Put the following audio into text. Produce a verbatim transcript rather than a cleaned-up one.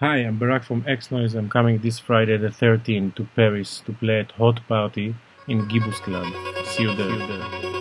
Hi, I'm Barak from X-Noise. I'm coming this Friday the thirteenth to Paris to play at Hot Party in Gibus Club. See you there. See you there.